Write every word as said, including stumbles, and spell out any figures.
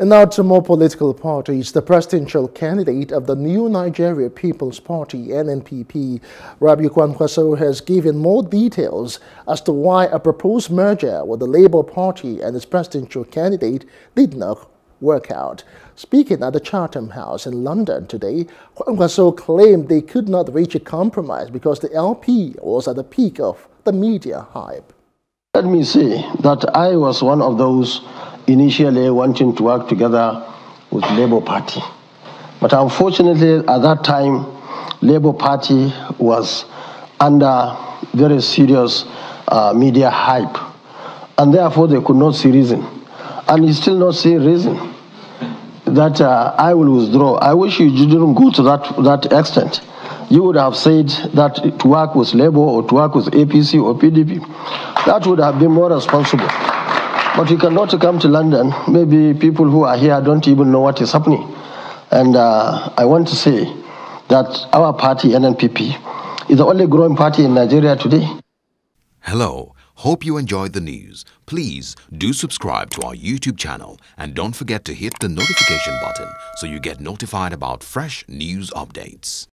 And now to more political parties. The presidential candidate of the New Nigeria People's Party, N N P P, Rabiu Kwankwaso, has given more details as to why a proposed merger with the Labour Party and its presidential candidate did not work out. Speaking at the Chatham House in London today, Kwankwaso claimed they could not reach a compromise because the L P was at the peak of the media hype. Let me say that I was one of those initially wanting to work together with Labour Party. But unfortunately, at that time, Labour Party was under very serious uh, media hype. And therefore, they could not see reason. And you still not see reason that uh, I will withdraw. I wish you didn't go to that, that extent. You would have said that to work with Labour or to work with A P C or P D P. That would have been more responsible. But you cannot come to London. Maybe people who are here don't even know what is happening. And uh, I want to say that our party, N N P P, is the only growing party in Nigeria today. Hello. Hope you enjoyed the news. Please do subscribe to our YouTube channel and don't forget to hit the notification button so you get notified about fresh news updates.